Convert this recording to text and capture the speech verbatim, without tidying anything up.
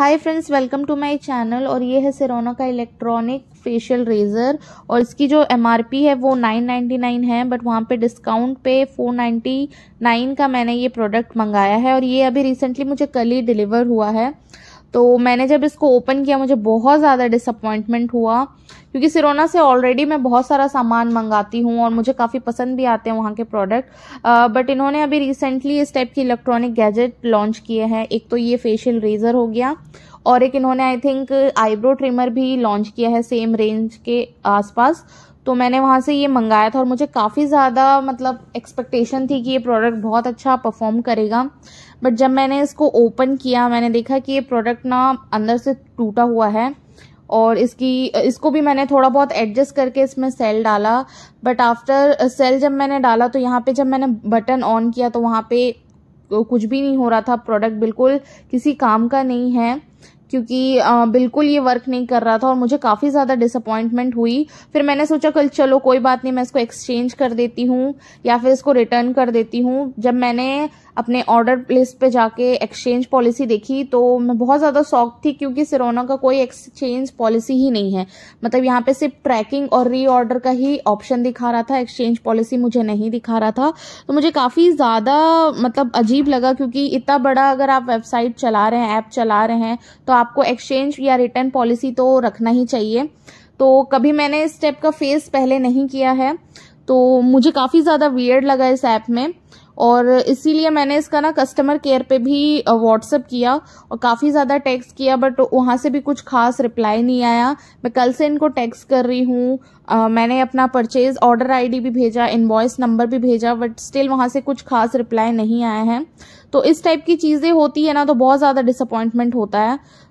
Hi friends, welcome to my channel. और ये है सिरोना का इलेक्ट्रॉनिक फेशियल रेजर और इसकी जो एमआरपी है वो नाइन नाइन्टी नाइन है, बट वहाँ पे डिस्काउंट पे फोर नाइन्टी नाइन का मैंने ये प्रोडक्ट मंगाया है और ये अभी रिसेंटली मुझे कल ही डिलीवर हुआ है। तो मैंने जब इसको ओपन किया मुझे बहुत ज़्यादा डिसअपॉइंटमेंट हुआ, क्योंकि सिरोना से ऑलरेडी मैं बहुत सारा सामान मंगाती हूँ और मुझे काफ़ी पसंद भी आते हैं वहाँ के प्रोडक्ट। बट इन्होंने अभी रिसेंटली इस टाइप की इलेक्ट्रॉनिक गैजेट लॉन्च किए हैं। एक तो ये फेशियल रेजर हो गया और एक इन्होंने आई थिंक आईब्रो ट्रिमर भी लॉन्च किया है सेम रेंज के आसपास। तो मैंने वहाँ से ये मंगाया था और मुझे काफ़ी ज़्यादा मतलब एक्सपेक्टेशन थी कि ये प्रोडक्ट बहुत अच्छा परफॉर्म करेगा। बट जब मैंने इसको ओपन किया मैंने देखा कि ये प्रोडक्ट ना अंदर से टूटा हुआ है और इसकी इसको भी मैंने थोड़ा बहुत एडजस्ट करके इसमें सेल डाला। बट आफ्टर सेल जब मैंने डाला तो यहाँ पे जब मैंने बटन ऑन किया तो वहाँ पे कुछ भी नहीं हो रहा था। प्रोडक्ट बिल्कुल किसी काम का नहीं है क्योंकि आ, बिल्कुल ये वर्क नहीं कर रहा था और मुझे काफ़ी ज़्यादा डिसअपॉइंटमेंट हुई। फिर मैंने सोचा कल चलो कोई बात नहीं, मैं इसको एक्सचेंज कर देती हूँ या फिर इसको रिटर्न कर देती हूँ। जब मैंने अपने ऑर्डर प्लेस पे जाके एक्सचेंज पॉलिसी देखी तो मैं बहुत ज़्यादा शॉक थी, क्योंकि सिरोना का कोई एक्सचेंज पॉलिसी ही नहीं है। मतलब यहाँ पे सिर्फ ट्रैकिंग और रीऑर्डर का ही ऑप्शन दिखा रहा था, एक्सचेंज पॉलिसी मुझे नहीं दिखा रहा था। तो मुझे काफ़ी ज़्यादा मतलब अजीब लगा, क्योंकि इतना बड़ा अगर आप वेबसाइट चला रहे हैं, ऐप चला रहे हैं, तो आपको एक्सचेंज या रिटर्न पॉलिसी तो रखना ही चाहिए। तो कभी मैंने इस स्टेप का फेस पहले नहीं किया है तो मुझे काफ़ी ज़्यादा वियर्ड लगा इस ऐप में। और इसीलिए मैंने इसका ना कस्टमर केयर पे भी व्हाट्सअप किया और काफ़ी ज़्यादा टेक्स्ट किया, बट वहाँ से भी कुछ खास रिप्लाई नहीं आया। मैं कल से इनको टेक्स्ट कर रही हूँ, मैंने अपना परचेज ऑर्डर आईडी भी भेजा, इनवॉइस नंबर भी भेजा, बट स्टिल वहाँ से कुछ खास रिप्लाई नहीं आया है। तो इस टाइप की चीज़ें होती है ना तो बहुत ज़्यादा डिसअपॉइंटमेंट होता है।